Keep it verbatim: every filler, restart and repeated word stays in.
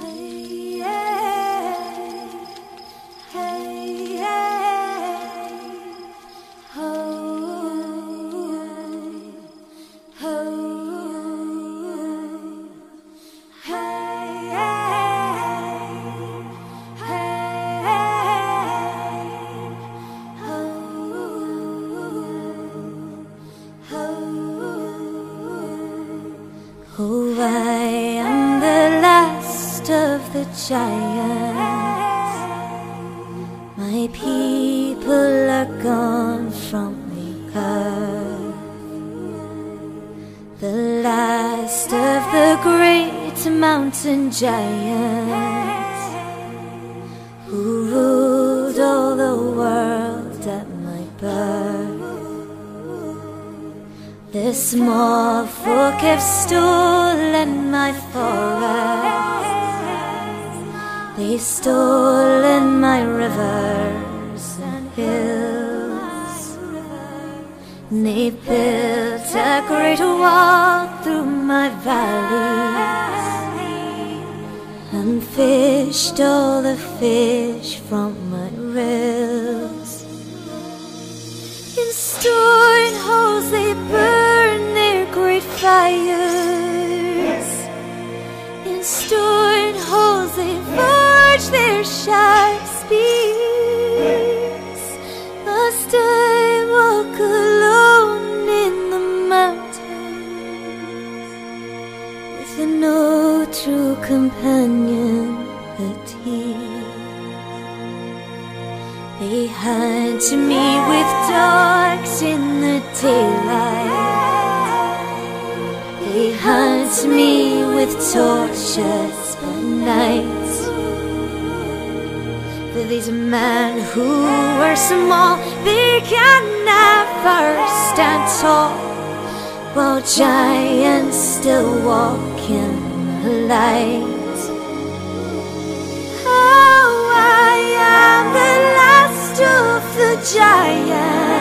Oh, I am the last of the giants. My people are gone from the earth. The last of the great mountain giants who ruled all the world at my birth. The small folk have stolen my forests. They've stolen my rivers and hills. They built a great wall through my valleys and fished all the fish from my rills. In storing holes they burned fires. In stone holes they forge their sharp spears. Must I walk alone in the mountains with no true companion but he? They hide me with dogs in the daylight. They hunt me with torches by night. For these men who are small, they can never stand tall, while giants still walk in the light. Oh, I am the last of the giants.